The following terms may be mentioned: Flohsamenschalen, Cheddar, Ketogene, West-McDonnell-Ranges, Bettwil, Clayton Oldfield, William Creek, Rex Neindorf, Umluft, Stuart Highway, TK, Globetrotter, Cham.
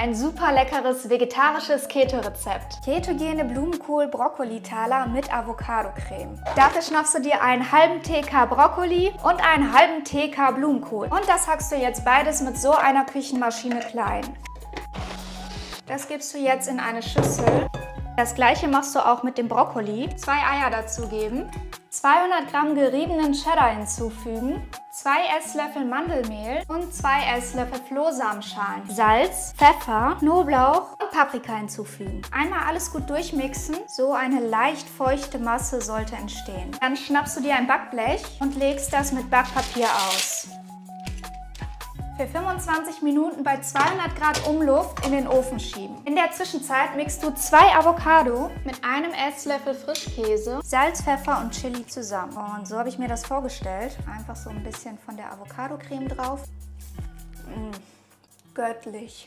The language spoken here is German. Ein super leckeres vegetarisches Keto-Rezept. Ketogene Blumenkohl-Brokkoli-Taler mit Avocado-Creme. Dafür schnappst du dir einen halben TK Brokkoli und einen halben TK Blumenkohl. Und das hackst du jetzt beides mit so einer Küchenmaschine klein. Das gibst du jetzt in eine Schüssel. Das gleiche machst du auch mit dem Brokkoli. 2 Eier dazugeben. 200 Gramm geriebenen Cheddar hinzufügen, 2 Esslöffel Mandelmehl und 2 Esslöffel Flohsamenschalen, Salz, Pfeffer, Knoblauch und Paprika hinzufügen. Einmal alles gut durchmixen, so eine leicht feuchte Masse sollte entstehen. Dann schnappst du dir ein Backblech und legst das mit Backpapier aus. Für 25 Minuten bei 200 Grad Umluft in den Ofen schieben. In der Zwischenzeit mixt du 2 Avocado mit einem Esslöffel Frischkäse, Salz, Pfeffer und Chili zusammen. Und so habe ich mir das vorgestellt. Einfach so ein bisschen von der Avocado-Creme drauf. Göttlich.